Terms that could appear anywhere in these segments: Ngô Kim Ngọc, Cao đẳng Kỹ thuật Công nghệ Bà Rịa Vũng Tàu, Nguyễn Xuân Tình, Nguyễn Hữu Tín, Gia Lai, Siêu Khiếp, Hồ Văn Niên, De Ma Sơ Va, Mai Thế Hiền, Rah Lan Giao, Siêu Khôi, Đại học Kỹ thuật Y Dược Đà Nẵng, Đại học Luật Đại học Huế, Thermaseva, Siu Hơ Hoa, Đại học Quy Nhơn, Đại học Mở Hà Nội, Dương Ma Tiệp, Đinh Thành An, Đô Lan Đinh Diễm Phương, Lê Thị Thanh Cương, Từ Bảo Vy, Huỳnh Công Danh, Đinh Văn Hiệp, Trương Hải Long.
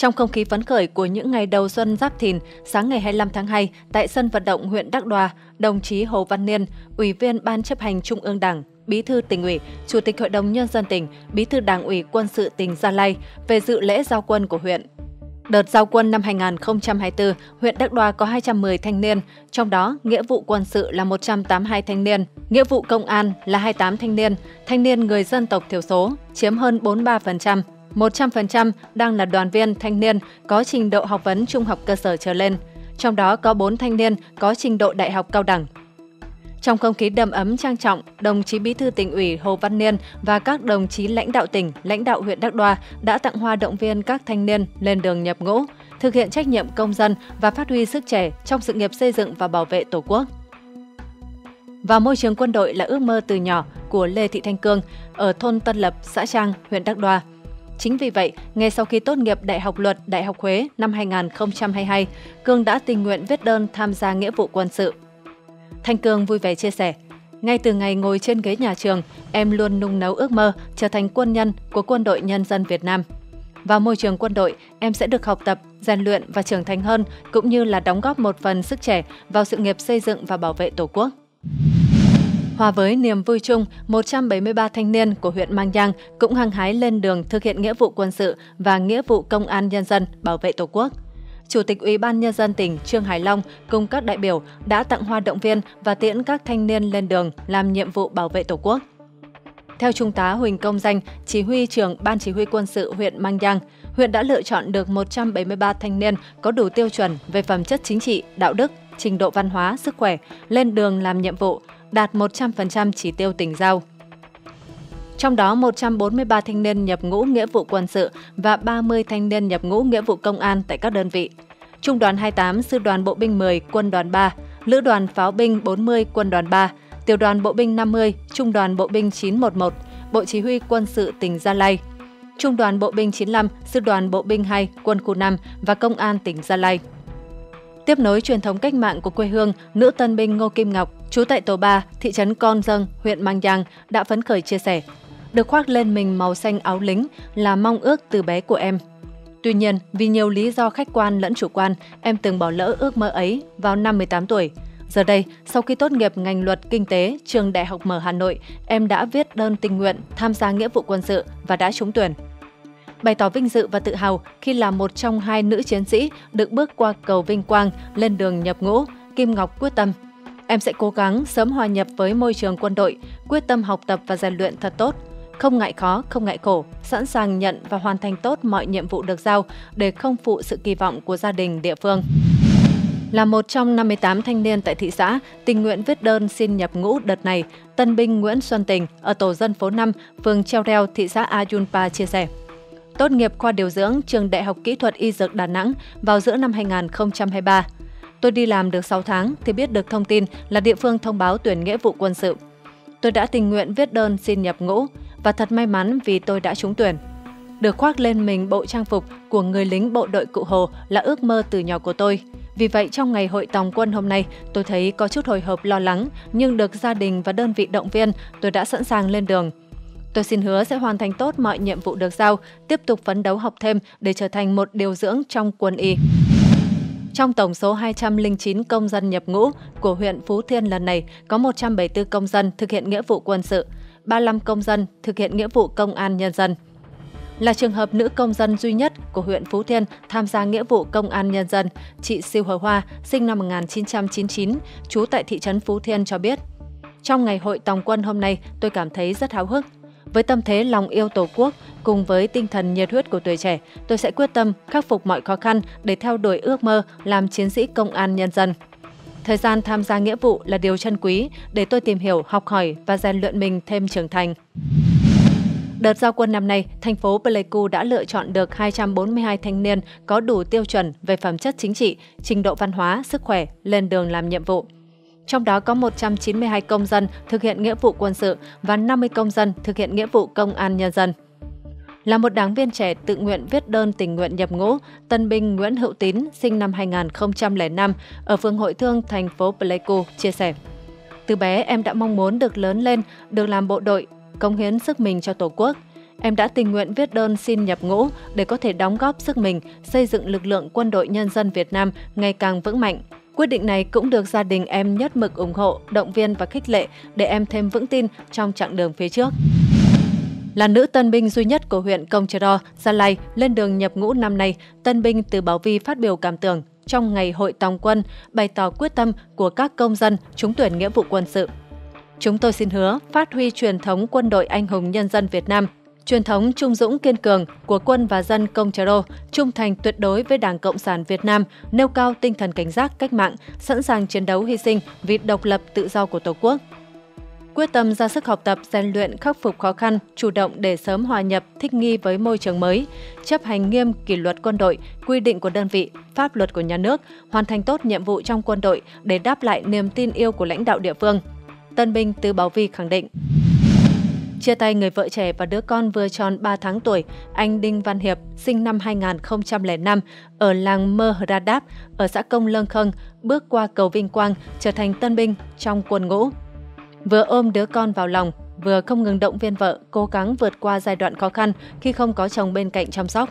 Trong không khí phấn khởi của những ngày đầu xuân Giáp Thìn, sáng ngày 25 tháng 2, tại sân vận động huyện Đắk Đoa, đồng chí Hồ Văn Niên, Ủy viên Ban Chấp hành Trung ương Đảng, Bí thư tỉnh ủy, Chủ tịch Hội đồng Nhân dân tỉnh, Bí thư Đảng ủy Quân sự tỉnh Gia Lai về dự lễ giao quân của huyện. Đợt giao quân năm 2024, huyện Đắk Đoa có 210 thanh niên, trong đó nghĩa vụ quân sự là 182 thanh niên, nghĩa vụ công an là 28 thanh niên người dân tộc thiểu số chiếm hơn 43%, 100% đang là đoàn viên thanh niên có trình độ học vấn trung học cơ sở trở lên, trong đó có 4 thanh niên có trình độ đại học cao đẳng. Trong không khí đầm ấm trang trọng, đồng chí Bí thư tỉnh ủy Hồ Văn Niên và các đồng chí lãnh đạo tỉnh, lãnh đạo huyện Đắk Đoa đã tặng hoa động viên các thanh niên lên đường nhập ngũ, thực hiện trách nhiệm công dân và phát huy sức trẻ trong sự nghiệp xây dựng và bảo vệ Tổ quốc. Và môi trường quân đội là ước mơ từ nhỏ của Lê Thị Thanh Cương ở thôn Tân Lập, xã Trang, huyện Đắk Đoa. Chính vì vậy, ngay sau khi tốt nghiệp Đại học Luật Đại học Huế năm 2022, Cương đã tình nguyện viết đơn tham gia nghĩa vụ quân sự. Thanh Cương vui vẻ chia sẻ, ngay từ ngày ngồi trên ghế nhà trường, em luôn nung nấu ước mơ trở thành quân nhân của Quân đội Nhân dân Việt Nam. Vào môi trường quân đội, em sẽ được học tập, rèn luyện và trưởng thành hơn, cũng như là đóng góp một phần sức trẻ vào sự nghiệp xây dựng và bảo vệ Tổ quốc. Hòa với niềm vui chung, 173 thanh niên của huyện Mang Giang cũng hăng hái lên đường thực hiện nghĩa vụ quân sự và nghĩa vụ công an nhân dân bảo vệ Tổ quốc. Chủ tịch Ủy ban Nhân dân tỉnh Trương Hải Long cùng các đại biểu đã tặng hoa động viên và tiễn các thanh niên lên đường làm nhiệm vụ bảo vệ Tổ quốc. Theo Trung tá Huỳnh Công Danh, Chỉ huy trưởng Ban Chỉ huy Quân sự huyện Mang Giang, huyện đã lựa chọn được 173 thanh niên có đủ tiêu chuẩn về phẩm chất chính trị, đạo đức, trình độ văn hóa, sức khỏe, lên đường làm nhiệm vụ, đạt 100% chỉ tiêu tỉnh giao. Trong đó 143 thanh niên nhập ngũ nghĩa vụ quân sự và 30 thanh niên nhập ngũ nghĩa vụ công an tại các đơn vị. Trung đoàn 28, Sư đoàn Bộ binh 10, Quân đoàn 3, Lữ đoàn Pháo binh 40, Quân đoàn 3, Tiểu đoàn Bộ binh 50, Trung đoàn Bộ binh 911, Bộ Chỉ huy Quân sự tỉnh Gia Lai, Trung đoàn Bộ binh 95, Sư đoàn Bộ binh 2, Quân khu 5 và Công an tỉnh Gia Lai. Tiếp nối truyền thống cách mạng của quê hương, nữ tân binh Ngô Kim Ngọc, trú tại tổ 3, thị trấn Con Dâng, huyện Mang Giang đã phấn khởi chia sẻ. Được khoác lên mình màu xanh áo lính là mong ước từ bé của em. Tuy nhiên, vì nhiều lý do khách quan lẫn chủ quan, em từng bỏ lỡ ước mơ ấy vào năm 18 tuổi. Giờ đây, sau khi tốt nghiệp ngành luật kinh tế, trường Đại học Mở Hà Nội, em đã viết đơn tình nguyện tham gia nghĩa vụ quân sự và đã trúng tuyển. Bày tỏ vinh dự và tự hào khi là một trong hai nữ chiến sĩ được bước qua cầu vinh quang lên đường nhập ngũ, Kim Ngọc quyết tâm. Em sẽ cố gắng sớm hòa nhập với môi trường quân đội, quyết tâm học tập và rèn luyện thật tốt. Không ngại khó, không ngại khổ, sẵn sàng nhận và hoàn thành tốt mọi nhiệm vụ được giao để không phụ sự kỳ vọng của gia đình, địa phương. Là một trong 58 thanh niên tại thị xã, tình nguyện viết đơn xin nhập ngũ đợt này, tân binh Nguyễn Xuân Tình ở tổ dân phố 5, phường Treo Reo, thị xã Ayunpa chia sẻ. Tốt nghiệp khoa điều dưỡng trường Đại học Kỹ thuật Y Dược Đà Nẵng vào giữa năm 2023. Tôi đi làm được 6 tháng thì biết được thông tin là địa phương thông báo tuyển nghĩa vụ quân sự. Tôi đã tình nguyện viết đơn xin nhập ngũ và thật may mắn vì tôi đã trúng tuyển. Được khoác lên mình bộ trang phục của người lính bộ đội Cụ Hồ là ước mơ từ nhỏ của tôi. Vì vậy trong ngày hội tòng quân hôm nay, tôi thấy có chút hồi hộp lo lắng, nhưng được gia đình và đơn vị động viên, tôi đã sẵn sàng lên đường. Tôi xin hứa sẽ hoàn thành tốt mọi nhiệm vụ được giao, tiếp tục phấn đấu học thêm để trở thành một điều dưỡng trong quân y. Trong tổng số 209 công dân nhập ngũ của huyện Phú Thiên lần này, có 174 công dân thực hiện nghĩa vụ quân sự, 35 công dân thực hiện nghĩa vụ công an nhân dân. Là trường hợp nữ công dân duy nhất của huyện Phú Thiên tham gia nghĩa vụ công an nhân dân, chị Siu Hơ Hoa, sinh năm 1999, trú tại thị trấn Phú Thiên cho biết. Trong ngày hội tòng quân hôm nay, tôi cảm thấy rất háo hức. Với tâm thế lòng yêu Tổ quốc cùng với tinh thần nhiệt huyết của tuổi trẻ, tôi sẽ quyết tâm khắc phục mọi khó khăn để theo đuổi ước mơ làm chiến sĩ công an nhân dân. Thời gian tham gia nghĩa vụ là điều trân quý để tôi tìm hiểu, học hỏi và rèn luyện mình thêm trưởng thành. Đợt giao quân năm nay, thành phố Pleiku đã lựa chọn được 242 thanh niên có đủ tiêu chuẩn về phẩm chất chính trị, trình độ văn hóa, sức khỏe lên đường làm nhiệm vụ. Trong đó có 192 công dân thực hiện nghĩa vụ quân sự và 50 công dân thực hiện nghĩa vụ công an nhân dân. Là một đảng viên trẻ tự nguyện viết đơn tình nguyện nhập ngũ, tân binh Nguyễn Hữu Tín, sinh năm 2005, ở phường Hội Thương, thành phố Pleiku, chia sẻ. Từ bé em đã mong muốn được lớn lên, được làm bộ đội, cống hiến sức mình cho Tổ quốc. Em đã tình nguyện viết đơn xin nhập ngũ để có thể đóng góp sức mình xây dựng lực lượng quân đội nhân dân Việt Nam ngày càng vững mạnh. Quyết định này cũng được gia đình em nhất mực ủng hộ, động viên và khích lệ để em thêm vững tin trong chặng đường phía trước. Là nữ tân binh duy nhất của huyện Công Chơ Đo, Gia Lai lên đường nhập ngũ năm nay, tân binh Từ Bảo Vy phát biểu cảm tưởng trong ngày hội tòng quân, bày tỏ quyết tâm của các công dân trúng tuyển nghĩa vụ quân sự. Chúng tôi xin hứa phát huy truyền thống quân đội anh hùng nhân dân Việt Nam, truyền thống trung dũng kiên cường của quân và dân Công Chơ Đo, trung thành tuyệt đối với Đảng Cộng sản Việt Nam, nêu cao tinh thần cảnh giác cách mạng, sẵn sàng chiến đấu hy sinh vì độc lập tự do của Tổ quốc. Quyết tâm ra sức học tập, rèn luyện, khắc phục khó khăn, chủ động để sớm hòa nhập, thích nghi với môi trường mới, chấp hành nghiêm kỷ luật quân đội, quy định của đơn vị, pháp luật của nhà nước, hoàn thành tốt nhiệm vụ trong quân đội để đáp lại niềm tin yêu của lãnh đạo địa phương. Tân binh Từ Bảo Vy khẳng định. Chia tay người vợ trẻ và đứa con vừa tròn 3 tháng tuổi, anh Đinh Văn Hiệp, sinh năm 2005, ở làng Mơ Hờ Đa Đáp, ở xã Công Lương Khâng, bước qua cầu Vinh Quang, trở thành tân binh trong quân ngũ. Vừa ôm đứa con vào lòng, vừa không ngừng động viên vợ cố gắng vượt qua giai đoạn khó khăn khi không có chồng bên cạnh chăm sóc.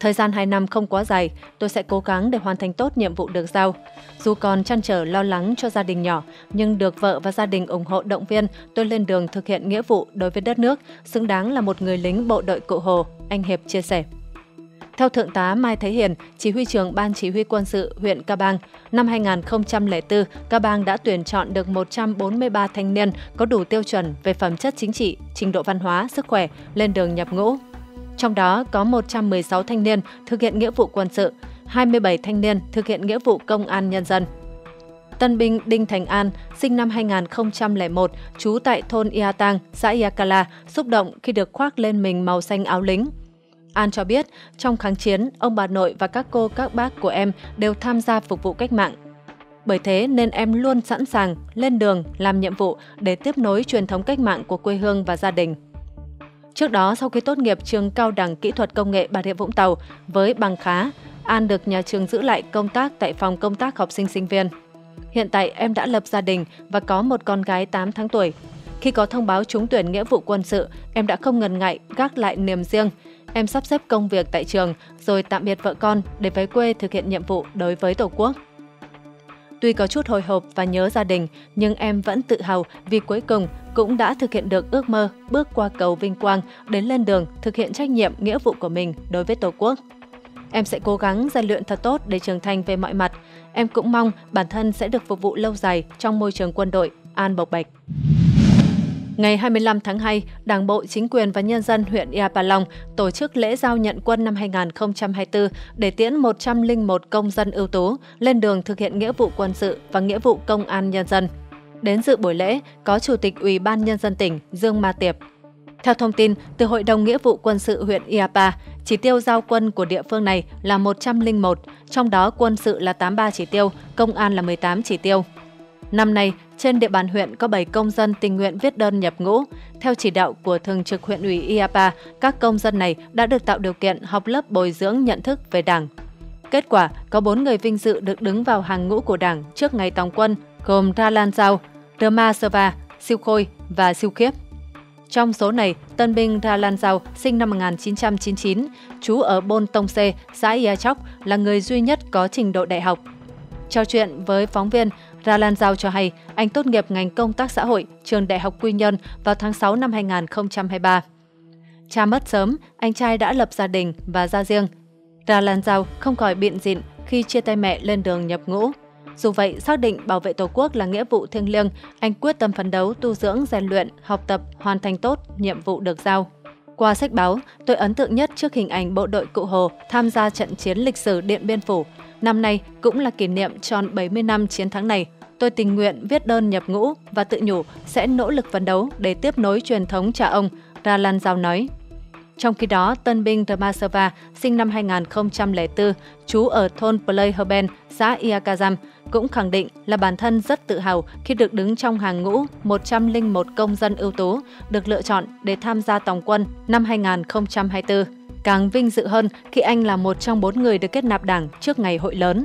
Thời gian 2 năm không quá dài, tôi sẽ cố gắng để hoàn thành tốt nhiệm vụ được giao. Dù còn trăn trở lo lắng cho gia đình nhỏ, nhưng được vợ và gia đình ủng hộ động viên, tôi lên đường thực hiện nghĩa vụ đối với đất nước, xứng đáng là một người lính bộ đội Cụ Hồ, anh Hiệp chia sẻ. Theo Thượng tá Mai Thế Hiền, Chỉ huy trưởng Ban Chỉ huy Quân sự huyện Ca Bang, năm 2004, Ca Bang đã tuyển chọn được 143 thanh niên có đủ tiêu chuẩn về phẩm chất chính trị, trình độ văn hóa, sức khỏe, lên đường nhập ngũ. Trong đó có 116 thanh niên thực hiện nghĩa vụ quân sự, 27 thanh niên thực hiện nghĩa vụ công an nhân dân. Tân binh Đinh Thành An, sinh năm 2001, trú tại thôn Ia Tang, xã Ia Kala, xúc động khi được khoác lên mình màu xanh áo lính. An cho biết, trong kháng chiến, ông bà nội và các cô các bác của em đều tham gia phục vụ cách mạng. Bởi thế nên em luôn sẵn sàng lên đường làm nhiệm vụ để tiếp nối truyền thống cách mạng của quê hương và gia đình. Trước đó, sau khi tốt nghiệp trường Cao đẳng Kỹ thuật Công nghệ Bà Rịa Vũng Tàu với bằng khá, An được nhà trường giữ lại công tác tại phòng công tác học sinh sinh viên. Hiện tại em đã lập gia đình và có một con gái 8 tháng tuổi. Khi có thông báo trúng tuyển nghĩa vụ quân sự, em đã không ngần ngại gác lại niềm riêng. Em sắp xếp công việc tại trường rồi tạm biệt vợ con để về quê thực hiện nhiệm vụ đối với Tổ quốc. Tuy có chút hồi hộp và nhớ gia đình, nhưng em vẫn tự hào vì cuối cùng cũng đã thực hiện được ước mơ bước qua cầu Vinh Quang để lên đường thực hiện trách nhiệm nghĩa vụ của mình đối với Tổ quốc. Em sẽ cố gắng rèn luyện thật tốt để trưởng thành về mọi mặt. Em cũng mong bản thân sẽ được phục vụ lâu dài trong môi trường quân đội, An bộc bạch. Ngày 25 tháng 2, Đảng bộ, chính quyền và nhân dân huyện Ia Pa Long tổ chức lễ giao nhận quân năm 2024 để tiễn 101 công dân ưu tú lên đường thực hiện nghĩa vụ quân sự và nghĩa vụ công an nhân dân. Đến dự buổi lễ có Chủ tịch Ủy ban Nhân dân tỉnh Dương Ma Tiệp. Theo thông tin từ Hội đồng Nghĩa vụ Quân sự huyện Ia Pa, chỉ tiêu giao quân của địa phương này là 101, trong đó quân sự là 83 chỉ tiêu, công an là 18 chỉ tiêu. Năm nay, trên địa bàn huyện có 7 công dân tình nguyện viết đơn nhập ngũ. Theo chỉ đạo của Thường trực huyện ủy Ia Pa, các công dân này đã được tạo điều kiện học lớp bồi dưỡng nhận thức về Đảng. Kết quả, có 4 người vinh dự được đứng vào hàng ngũ của Đảng trước ngày tòng quân, gồm Rah Lan Giao, De Ma Sơ Va, Siêu Khôi và Siêu Khiếp. Trong số này, tân binh Rah Lan Giao, sinh năm 1999, trú ở Bôn Tông Xê, xã Ia Chóc, là người duy nhất có trình độ đại học. Trò chuyện với phóng viên, Rah Lan Giao cho hay anh tốt nghiệp ngành công tác xã hội trường Đại học Quy Nhơn vào tháng 6 năm 2023. Cha mất sớm, anh trai đã lập gia đình và ra riêng. Rah Lan Giao không khỏi bịn rịn khi chia tay mẹ lên đường nhập ngũ. Dù vậy, xác định bảo vệ Tổ quốc là nghĩa vụ thiêng liêng, anh quyết tâm phấn đấu, tu dưỡng, rèn luyện, học tập, hoàn thành tốt nhiệm vụ được giao. Qua sách báo, tôi ấn tượng nhất trước hình ảnh bộ đội Cụ Hồ tham gia trận chiến lịch sử Điện Biên Phủ. Năm nay cũng là kỷ niệm tròn 70 năm chiến thắng này. Tôi tình nguyện viết đơn nhập ngũ và tự nhủ sẽ nỗ lực phấn đấu để tiếp nối truyền thống cha ông, Rah Lan Giao nói. Trong khi đó, tân binh Thermaseva, sinh năm 2004, trú ở thôn Plei Herben, xã Ia Kazam, cũng khẳng định là bản thân rất tự hào khi được đứng trong hàng ngũ 101 công dân ưu tú được lựa chọn để tham gia tòng quân năm 2024. Càng vinh dự hơn khi anh là một trong 4 người được kết nạp Đảng trước ngày hội lớn.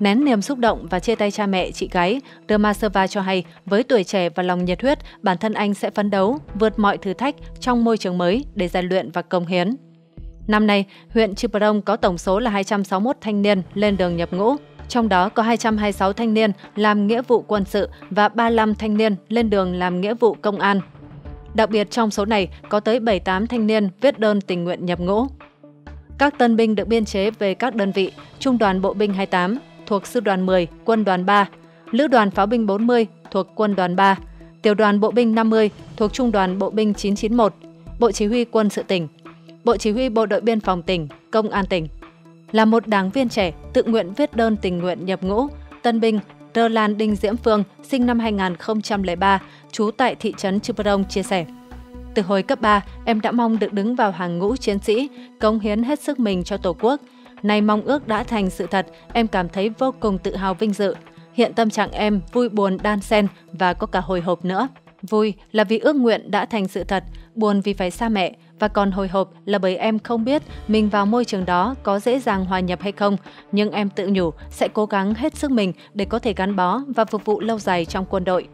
Nén niềm xúc động và chia tay cha mẹ, chị gái, Thermaseva cho hay với tuổi trẻ và lòng nhiệt huyết, bản thân anh sẽ phấn đấu, vượt mọi thử thách trong môi trường mới để rèn luyện và cống hiến. Năm nay, huyện Chư Prong có tổng số là 261 thanh niên lên đường nhập ngũ, trong đó có 226 thanh niên làm nghĩa vụ quân sự và 35 thanh niên lên đường làm nghĩa vụ công an. Đặc biệt trong số này có tới 78 thanh niên viết đơn tình nguyện nhập ngũ. Các tân binh được biên chế về các đơn vị Trung đoàn Bộ binh 28 thuộc Sư đoàn 10, Quân đoàn 3, Lữ đoàn Pháo binh 40 thuộc Quân đoàn 3, Tiểu đoàn Bộ binh 50 thuộc Trung đoàn Bộ binh 991, Bộ Chỉ huy Quân sự tỉnh, Bộ Chỉ huy Bộ đội Biên phòng tỉnh, Công an tỉnh. Là một đảng viên trẻ tự nguyện viết đơn tình nguyện nhập ngũ, tân binh Đô Lan Đinh Diễm Phương, sinh năm 2003, trú tại thị trấn Chư Prong chia sẻ: Từ hồi cấp 3, em đã mong được đứng vào hàng ngũ chiến sĩ, cống hiến hết sức mình cho Tổ quốc. Nay mong ước đã thành sự thật, em cảm thấy vô cùng tự hào vinh dự. Hiện tâm trạng em vui buồn đan xen và có cả hồi hộp nữa. Vui là vì ước nguyện đã thành sự thật, buồn vì phải xa mẹ, và còn hồi hộp là bởi em không biết mình vào môi trường đó có dễ dàng hòa nhập hay không. Nhưng em tự nhủ sẽ cố gắng hết sức mình để có thể gắn bó và phục vụ lâu dài trong quân đội.